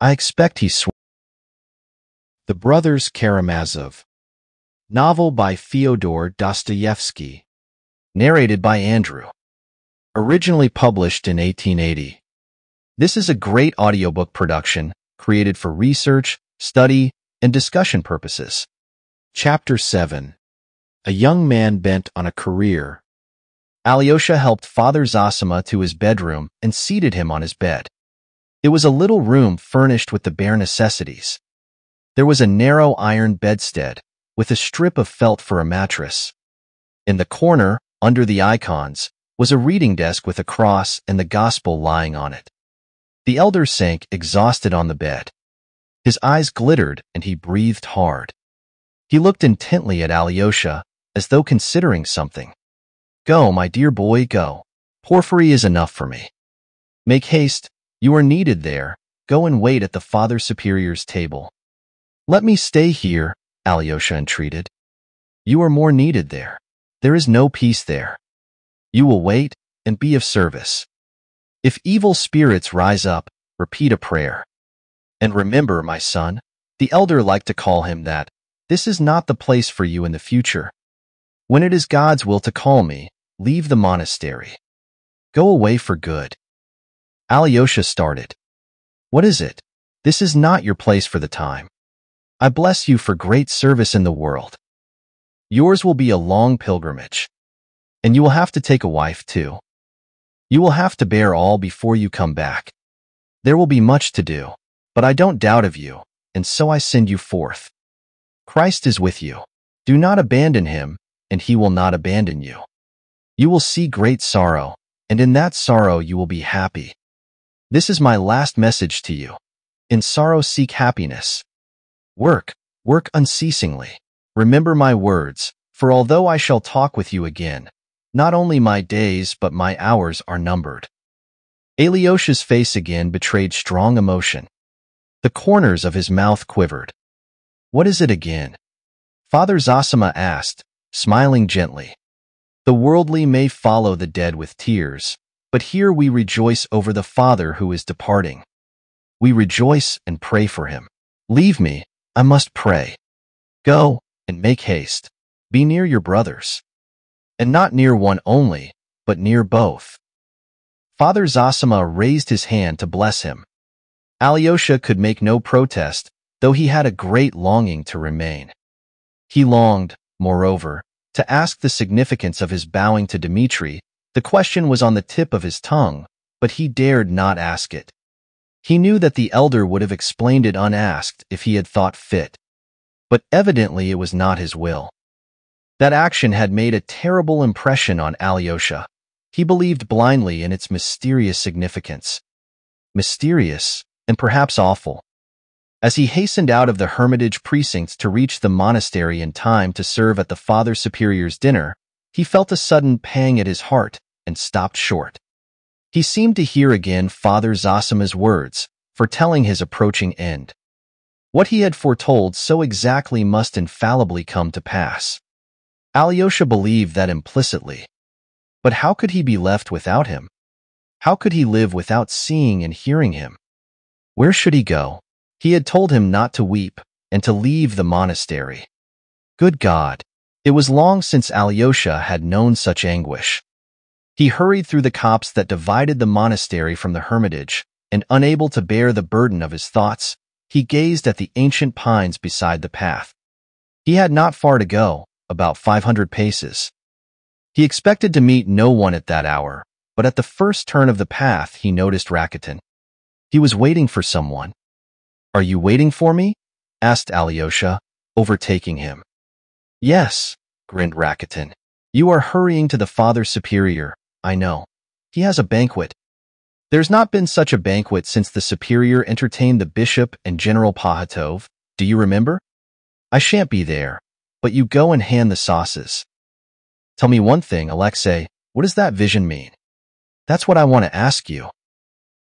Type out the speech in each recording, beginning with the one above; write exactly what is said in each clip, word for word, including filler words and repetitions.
I expect he swore. The Brothers Karamazov. Novel by Fyodor Dostoevsky. Narrated by Andrew. Originally published in eighteen eighty. This is a great audiobook production, created for research, study, and discussion purposes. Chapter seven. A young man bent on a career. Alyosha helped Father Zosima to his bedroom and seated him on his bed. It was a little room furnished with the bare necessities. There was a narrow iron bedstead, with a strip of felt for a mattress. In the corner, under the icons, was a reading desk with a cross and the gospel lying on it. The elder sank exhausted on the bed. His eyes glittered and he breathed hard. He looked intently at Alyosha, as though considering something. Go, my dear boy, go. Porfiry is enough for me. Make haste, you are needed there. Go and wait at the Father Superior's table. Let me stay here, Alyosha entreated. You are more needed there. There is no peace there. You will wait and be of service. If evil spirits rise up, repeat a prayer. And remember, my son, the elder liked to call him that, this is not the place for you in the future. When it is God's will to call me, leave the monastery. Go away for good. Alyosha started. What is it? This is not your place for the time. I bless you for great service in the world. Yours will be a long pilgrimage. And you will have to take a wife too. You will have to bear all before you come back. There will be much to do, but I don't doubt of you, and so I send you forth. Christ is with you. Do not abandon him, and he will not abandon you. You will see great sorrow, and in that sorrow you will be happy. This is my last message to you. In sorrow seek happiness. Work, work unceasingly. Remember my words, for although I shall talk with you again, not only my days but my hours are numbered. Alyosha's face again betrayed strong emotion. The corners of his mouth quivered. What is it again? Father Zosima asked, smiling gently. The worldly may follow the dead with tears, but here we rejoice over the Father who is departing. We rejoice and pray for him. Leave me, I must pray. Go, and make haste. Be near your brothers. And not near one only, but near both. Father Zosima raised his hand to bless him. Alyosha could make no protest, though he had a great longing to remain. He longed, moreover, to ask the significance of his bowing to Dmitri. The question was on the tip of his tongue, but he dared not ask it. He knew that the elder would have explained it unasked if he had thought fit. But evidently it was not his will. That action had made a terrible impression on Alyosha. He believed blindly in its mysterious significance. Mysterious, and perhaps awful. As he hastened out of the hermitage precincts to reach the monastery in time to serve at the Father Superior's dinner, he felt a sudden pang at his heart and stopped short. He seemed to hear again Father Zosima's words, foretelling his approaching end. What he had foretold so exactly must infallibly come to pass. Alyosha believed that implicitly. But how could he be left without him? How could he live without seeing and hearing him? Where should he go? He had told him not to weep and to leave the monastery. Good God! It was long since Alyosha had known such anguish. He hurried through the copse that divided the monastery from the hermitage, and unable to bear the burden of his thoughts, he gazed at the ancient pines beside the path. He had not far to go, about five hundred paces. He expected to meet no one at that hour, but at the first turn of the path he noticed Rakitin. He was waiting for someone. Are you waiting for me? Asked Alyosha, overtaking him. Yes, grinned Rakitin. You are hurrying to the Father Superior, I know. He has a banquet. There's not been such a banquet since the Superior entertained the Bishop and General Pahatov, do you remember? I shan't be there, but you go and hand the sauces. Tell me one thing, Alexei, what does that vision mean? That's what I want to ask you.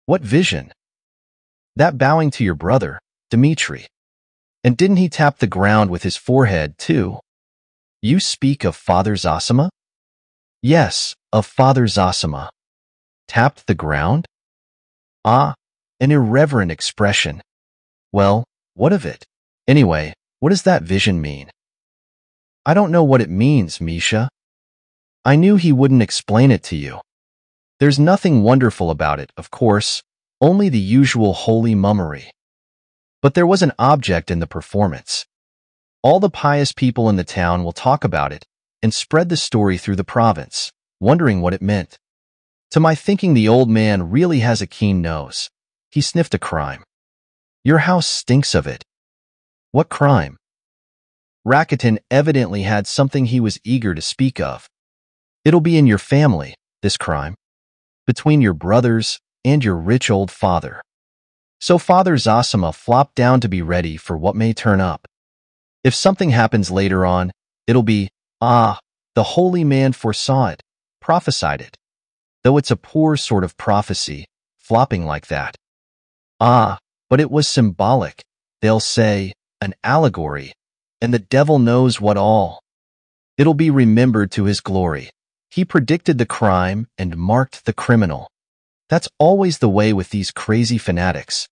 What vision? That bowing to your brother, Dmitri. And didn't he tap the ground with his forehead, too? You speak of Father Zosima? Yes, of Father Zosima. Tapped the ground? Ah, an irreverent expression, Well, what of it? Anyway, what does that vision mean? I don't know what it means, Misha. I knew he wouldn't explain it to you. There's nothing wonderful about it, of course, only the usual holy mummery. But there was an object in the performance. All the pious people in the town will talk about it and spread the story through the province, wondering what it meant. To my thinking, the old man really has a keen nose. He sniffed a crime. Your house stinks of it. What crime? Rakitin evidently had something he was eager to speak of. It'll be in your family, this crime. Between your brothers and your rich old father. So Father Zosima flopped down to be ready for what may turn up. If something happens later on, it'll be, ah, the holy man foresaw it, prophesied it. Though it's a poor sort of prophecy, flopping like that. Ah, but it was symbolic, they'll say, an allegory, and the devil knows what all. It'll be remembered to his glory. He predicted the crime and marked the criminal. That's always the way with these crazy fanatics.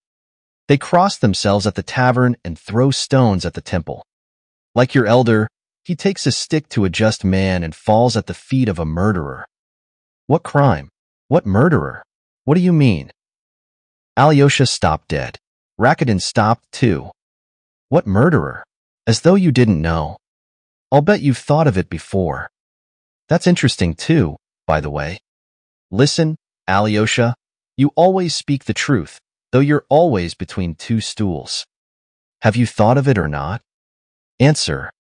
They cross themselves at the tavern and throw stones at the temple. Like your elder, he takes a stick to a just man and falls at the feet of a murderer. What crime? What murderer? What do you mean? Alyosha stopped dead. Rakitin stopped too. What murderer? As though you didn't know. I'll bet you've thought of it before. That's interesting too, by the way. Listen, Alyosha, you always speak the truth, though you're always between two stools. Have you thought of it or not? Answer.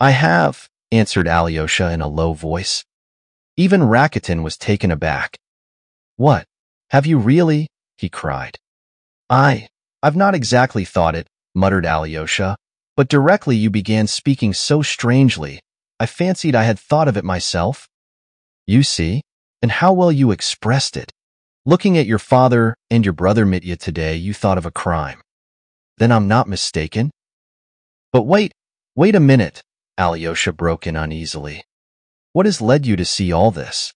I have, answered Alyosha in a low voice. Even Rakitin was taken aback. What? Have you really? He cried. I, I've not exactly thought it, muttered Alyosha, but directly you began speaking so strangely, I fancied I had thought of it myself. You see, and how well you expressed it. Looking at your father and your brother Mitya today, you thought of a crime. Then I'm not mistaken? But wait, wait a minute, Alyosha broke in uneasily. What has led you to see all this?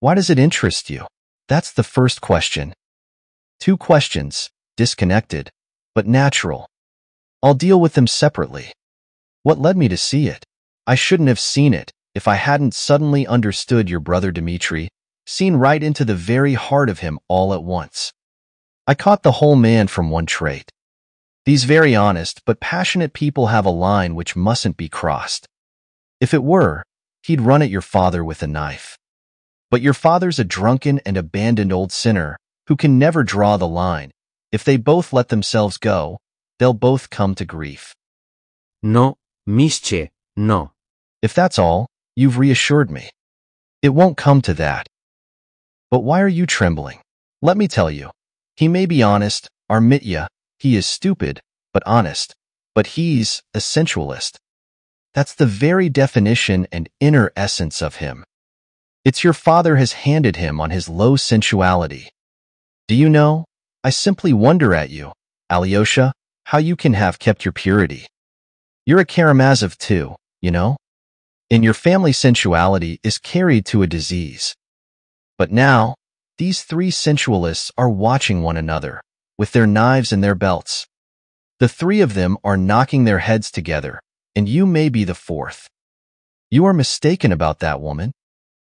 Why does it interest you? That's the first question. Two questions, disconnected, but natural. I'll deal with them separately. What led me to see it? I shouldn't have seen it if I hadn't suddenly understood your brother Dmitri, seen right into the very heart of him all at once. I caught the whole man from one trait. These very honest but passionate people have a line which mustn't be crossed. If it were, he'd run at your father with a knife. But your father's a drunken and abandoned old sinner who can never draw the line. If they both let themselves go, they'll both come to grief. No, Mische, no. If that's all, you've reassured me. It won't come to that. But why are you trembling? Let me tell you. He may be honest, our Mitya, he is stupid, but honest. But he's essentialist. That's the very definition and inner essence of him. It's your father has handed him on his low sensuality. Do you know? I simply wonder at you, Alyosha, how you can have kept your purity. You're a Karamazov too, you know? In your family sensuality is carried to a disease. But now, these three sensualists are watching one another, with their knives in their belts. The three of them are knocking their heads together, and you may be the fourth. You are mistaken about that woman.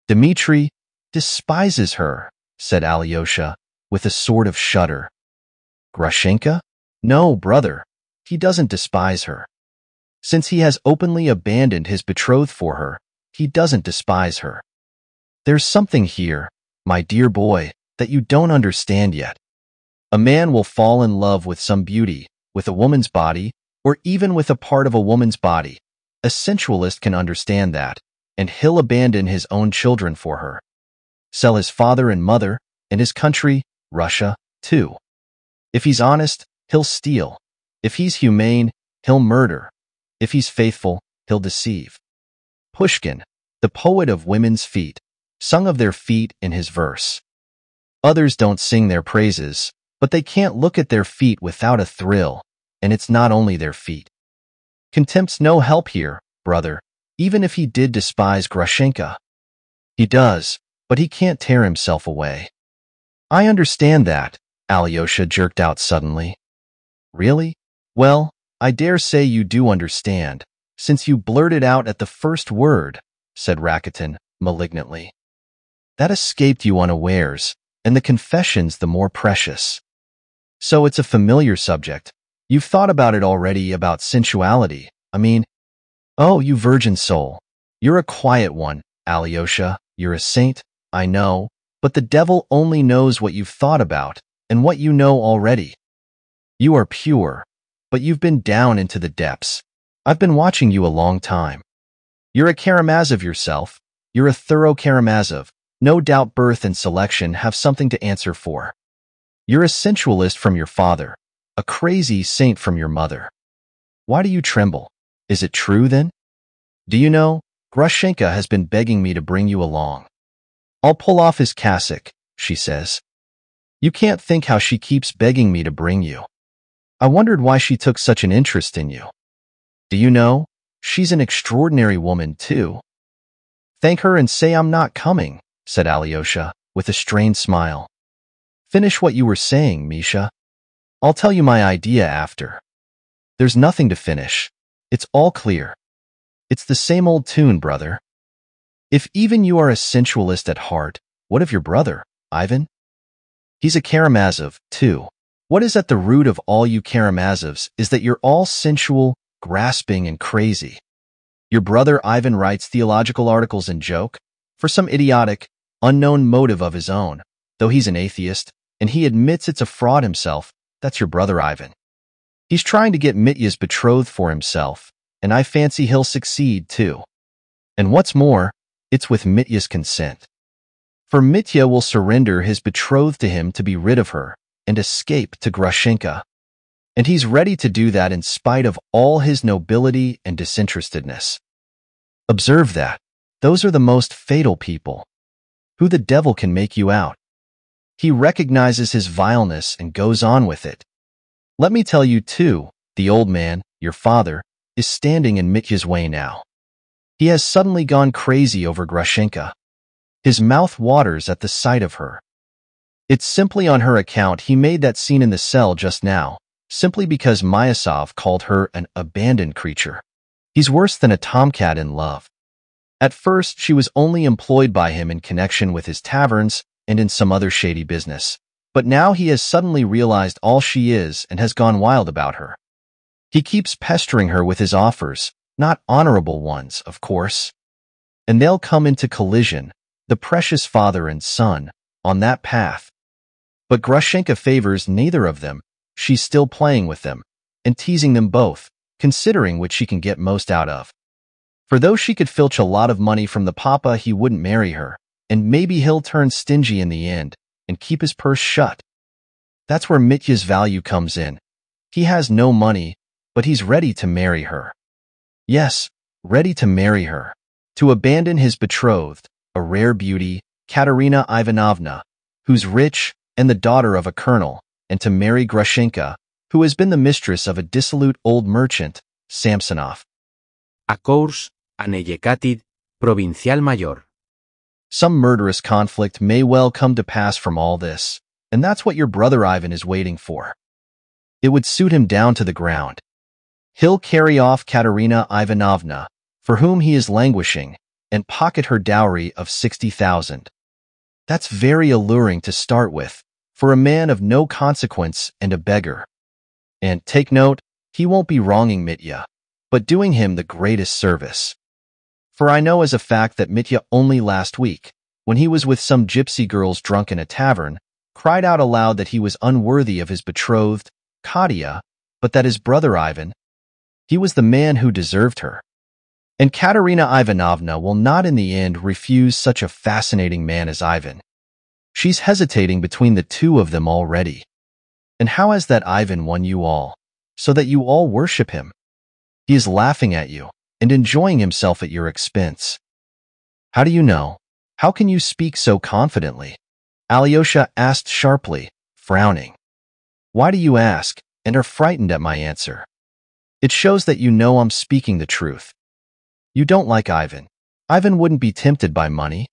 Dmitri despises her, said Alyosha, with a sort of shudder. Grushenka? No, brother, he doesn't despise her. Since he has openly abandoned his betrothed for her, he doesn't despise her. There's something here, my dear boy, that you don't understand yet. A man will fall in love with some beauty, with a woman's body, or even with a part of a woman's body. A sensualist can understand that, and he'll abandon his own children for her. Sell his father and mother, and his country, Russia, too. If he's honest, he'll steal. If he's humane, he'll murder. If he's faithful, he'll deceive. Pushkin, the poet of women's feet, sung of their feet in his verse. Others don't sing their praises, but they can't look at their feet without a thrill, and it's not only their feet. Contempt's no help here, brother, even if he did despise Grushenka. He does, but he can't tear himself away. I understand that, Alyosha jerked out suddenly. Really? Well, I dare say you do understand, since you blurted out at the first word, said Rakitin, malignantly. That escaped you unawares, and the confession's the more precious. So it's a familiar subject. You've thought about it already, about sensuality. I mean, oh, you virgin soul. You're a quiet one, Alyosha. You're a saint, I know, but the devil only knows what you've thought about and what you know already. You are pure, but you've been down into the depths. I've been watching you a long time. You're a Karamazov yourself. You're a thorough Karamazov. No doubt birth and selection have something to answer for. You're a sensualist from your father, a crazy saint from your mother. Why do you tremble? Is it true then? Do you know, Grushenka has been begging me to bring you along. I'll pull off his cassock, she says. You can't think how she keeps begging me to bring you. I wondered why she took such an interest in you. Do you know, she's an extraordinary woman too. Thank her and say I'm not coming, said Alyosha, with a strained smile. Finish what you were saying, Misha. I'll tell you my idea after. There's nothing to finish. It's all clear. It's the same old tune, brother. If even you are a sensualist at heart, what of your brother, Ivan? He's a Karamazov, too. What is at the root of all you Karamazovs is that you're all sensual, grasping, and crazy. Your brother Ivan writes theological articles in joke, for some idiotic, unknown motive of his own, though he's an atheist, and he admits it's a fraud himself. That's your brother Ivan. He's trying to get Mitya's betrothed for himself, and I fancy he'll succeed too. And what's more, it's with Mitya's consent. For Mitya will surrender his betrothed to him to be rid of her, and escape to Grushenka. And he's ready to do that in spite of all his nobility and disinterestedness. Observe that. Those are the most fatal people. Who the devil can make you out? He recognizes his vileness and goes on with it. Let me tell you too, the old man, your father, is standing in Mitya's way now. He has suddenly gone crazy over Grushenka. His mouth waters at the sight of her. It's simply on her account he made that scene in the cell just now, simply because Miüsov called her an abandoned creature. He's worse than a tomcat in love. At first, she was only employed by him in connection with his taverns and in some other shady business, but now he has suddenly realized all she is and has gone wild about her. He keeps pestering her with his offers, not honorable ones, of course. And they'll come into collision, the precious father and son, on that path. But Grushenka favors neither of them. She's still playing with them, and teasing them both, considering which she can get most out of. For though she could filch a lot of money from the papa, he wouldn't marry her, and maybe he'll turn stingy in the end, and keep his purse shut. That's where Mitya's value comes in. He has no money, but he's ready to marry her. Yes, ready to marry her. To abandon his betrothed, a rare beauty, Katerina Ivanovna, who's rich and the daughter of a colonel, and to marry Grushenka, who has been the mistress of a dissolute old merchant, Samsonov. A course, an ejecatid, provincial mayor. Some murderous conflict may well come to pass from all this, and that's what your brother Ivan is waiting for. It would suit him down to the ground. He'll carry off Katerina Ivanovna, for whom he is languishing, and pocket her dowry of sixty thousand. That's very alluring to start with, for a man of no consequence and a beggar. And take note, he won't be wronging Mitya, but doing him the greatest service. For I know as a fact that Mitya only last week, when he was with some gypsy girls drunk in a tavern, cried out aloud that he was unworthy of his betrothed, Katia, but that his brother Ivan, he was the man who deserved her. And Katerina Ivanovna will not in the end refuse such a fascinating man as Ivan. She's hesitating between the two of them already. And how has that Ivan won you all, so that you all worship him? He is laughing at you, and enjoying himself at your expense. How do you know? How can you speak so confidently? Alyosha asked sharply, frowning. Why do you ask, and are frightened at my answer? It shows that you know I'm speaking the truth. You don't like Ivan. Ivan wouldn't be tempted by money.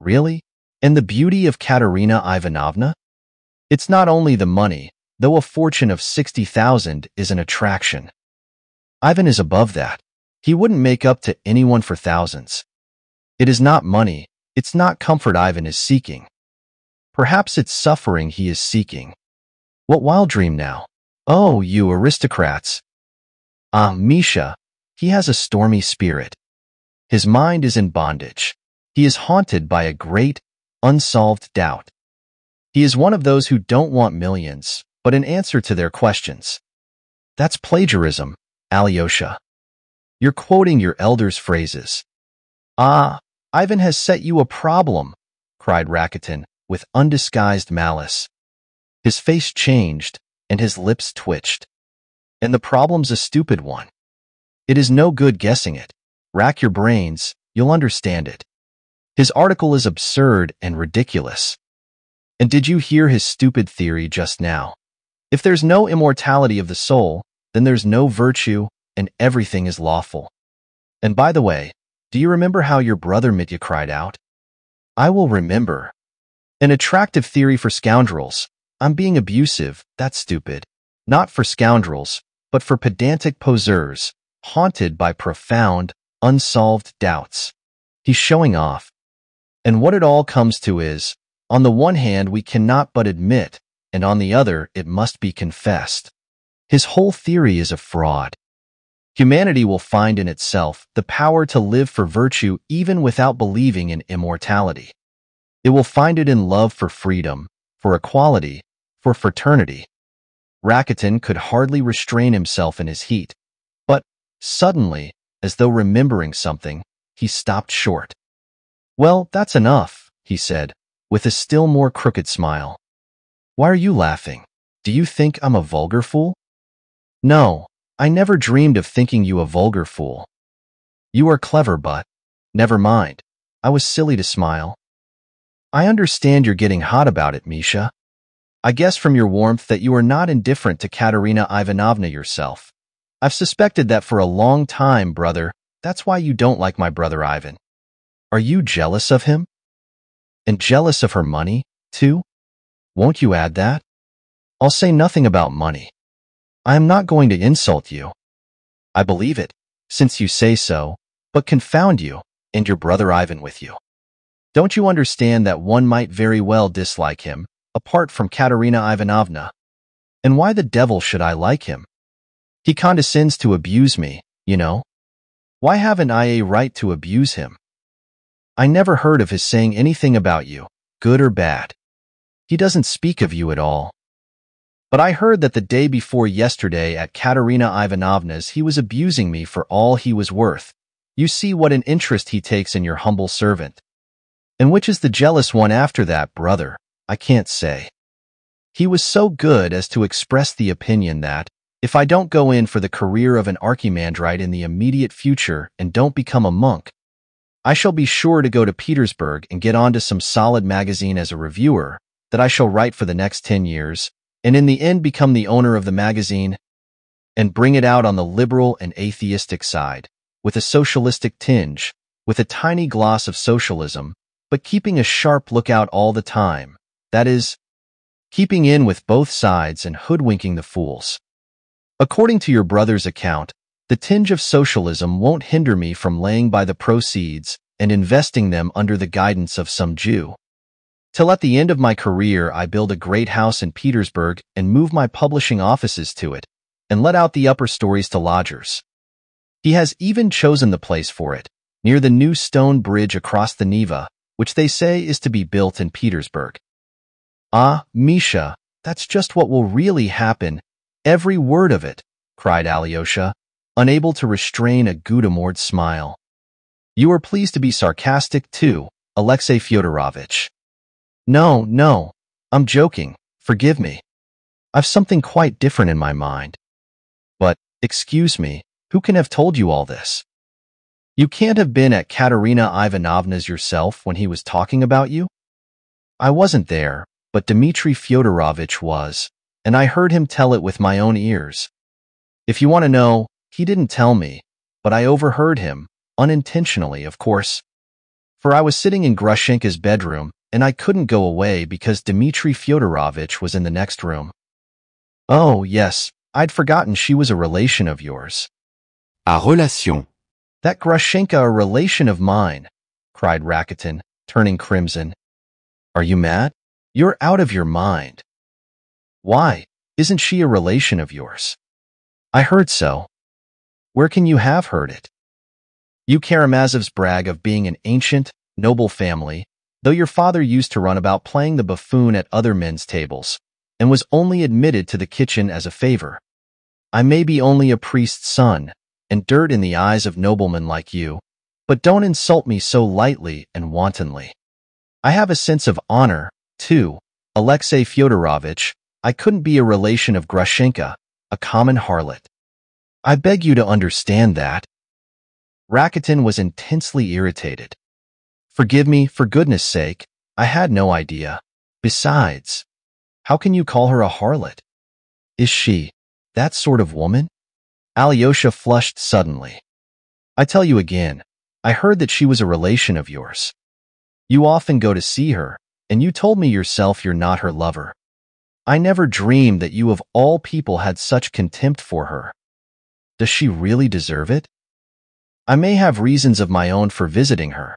Really? And the beauty of Katerina Ivanovna? It's not only the money, though a fortune of sixty thousand is an attraction. Ivan is above that. He wouldn't make up to anyone for thousands. It is not money, it's not comfort Ivan is seeking. Perhaps it's suffering he is seeking. What wild dream now? Oh, you aristocrats! Ah, Misha, he has a stormy spirit. His mind is in bondage. He is haunted by a great, unsolved doubt. He is one of those who don't want millions, but an answer to their questions. That's plagiarism, Alyosha. You're quoting your elders' phrases. Ah, Ivan has set you a problem, cried Rakitin, with undisguised malice. His face changed, and his lips twitched. And the problem's a stupid one. It is no good guessing it. Rack your brains, you'll understand it. His article is absurd and ridiculous. And did you hear his stupid theory just now? If there's no immortality of the soul, then there's no virtue, and everything is lawful. And by the way, do you remember how your brother Mitya cried out? I will remember. An attractive theory for scoundrels. I'm being abusive, that's stupid. Not for scoundrels, but for pedantic poseurs, haunted by profound, unsolved doubts. He's showing off. And what it all comes to is, on the one hand we cannot but admit, and on the other it must be confessed. His whole theory is a fraud. Humanity will find in itself the power to live for virtue even without believing in immortality. It will find it in love for freedom, for equality, for fraternity. Rakitin could hardly restrain himself in his heat, but, suddenly, as though remembering something, he stopped short. Well, that's enough, he said, with a still more crooked smile. Why are you laughing? Do you think I'm a vulgar fool? No, I never dreamed of thinking you a vulgar fool. You are clever, but... Never mind. I was silly to smile. I understand you're getting hot about it, Misha. I guess from your warmth that you are not indifferent to Katerina Ivanovna yourself. I've suspected that for a long time, brother. That's why you don't like my brother Ivan. Are you jealous of him? And jealous of her money, too? Won't you add that? I'll say nothing about money. I am not going to insult you. I believe it, since you say so, but confound you, and your brother Ivan with you. Don't you understand that one might very well dislike him, apart from Katerina Ivanovna? And why the devil should I like him? He condescends to abuse me, you know? Why haven't I a right to abuse him? I never heard of his saying anything about you, good or bad. He doesn't speak of you at all. But I heard that the day before yesterday at Katerina Ivanovna's he was abusing me for all he was worth. You see what an interest he takes in your humble servant. And which is the jealous one after that, brother, I can't say. He was so good as to express the opinion that, if I don't go in for the career of an archimandrite in the immediate future and don't become a monk, I shall be sure to go to Petersburg and get onto some solid magazine as a reviewer, that I shall write for the next ten years, and in the end become the owner of the magazine, and bring it out on the liberal and atheistic side, with a socialistic tinge, with a tiny gloss of socialism, but keeping a sharp lookout all the time, that is, keeping in with both sides and hoodwinking the fools. According to your brother's account, the tinge of socialism won't hinder me from laying by the proceeds and investing them under the guidance of some Jew. Till at the end of my career I build a great house in Petersburg and move my publishing offices to it, and let out the upper stories to lodgers. He has even chosen the place for it, near the new stone bridge across the Neva, which they say is to be built in Petersburg. Ah, Misha, that's just what will really happen, every word of it, cried Alyosha, unable to restrain a Gudimord smile. You are pleased to be sarcastic too, Alexey Fyodorovich. No, no, I'm joking, forgive me. I've something quite different in my mind. But, excuse me, who can have told you all this? You can't have been at Katerina Ivanovna's yourself when he was talking about you? I wasn't there, but Dmitri Fyodorovich was, and I heard him tell it with my own ears. If you want to know, he didn't tell me, but I overheard him, unintentionally, of course. For I was sitting in Grushenka's bedroom, and I couldn't go away because Dmitri Fyodorovich was in the next room. Oh, yes. I'd forgotten she was a relation of yours. A relation. That Grushenka a relation of mine, cried Rakitin, turning crimson. Are you mad? You're out of your mind. Why? Isn't she a relation of yours? I heard so. Where can you have heard it? You Karamazovs brag of being an ancient, noble family, though your father used to run about playing the buffoon at other men's tables, and was only admitted to the kitchen as a favor. I may be only a priest's son, and dirt in the eyes of noblemen like you, but don't insult me so lightly and wantonly. I have a sense of honor, too, Alexey Fyodorovich. I couldn't be a relation of Grushenka, a common harlot. I beg you to understand that. Rakitin was intensely irritated. Forgive me, for goodness sake, I had no idea. Besides, how can you call her a harlot? Is she that sort of woman? Alyosha flushed suddenly. I tell you again, I heard that she was a relation of yours. You often go to see her, and you told me yourself you're not her lover. I never dreamed that you of all people had such contempt for her. Does she really deserve it? I may have reasons of my own for visiting her.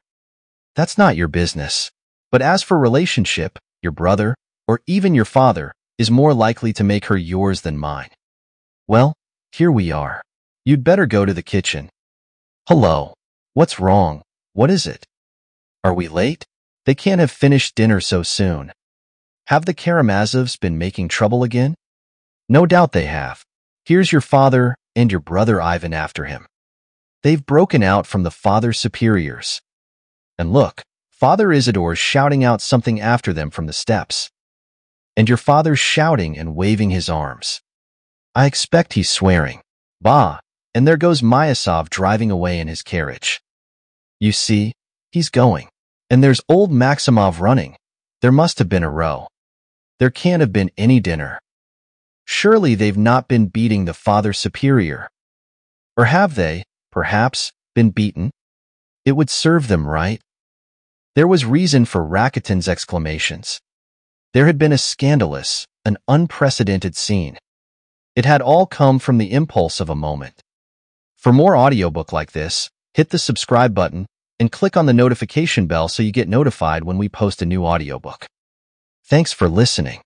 That's not your business. But as for relationship, your brother, or even your father, is more likely to make her yours than mine. Well, here we are. You'd better go to the kitchen. Hello. What's wrong? What is it? Are we late? They can't have finished dinner so soon. Have the Karamazovs been making trouble again? No doubt they have. Here's your father and your brother Ivan after him. They've broken out from the Father Superiors. And look, Father Isidore's shouting out something after them from the steps. And your father's shouting and waving his arms. I expect he's swearing. Bah! And there goes Miüsov driving away in his carriage. You see, he's going. And there's old Maximov running. There must have been a row. There can't have been any dinner. Surely they've not been beating the Father Superior. Or have they, perhaps, been beaten? It would serve them right. There was reason for Rakitin's exclamations. There had been a scandalous, an unprecedented scene. It had all come from the impulse of a moment. For more audiobook like this, hit the subscribe button and click on the notification bell so you get notified when we post a new audiobook. Thanks for listening.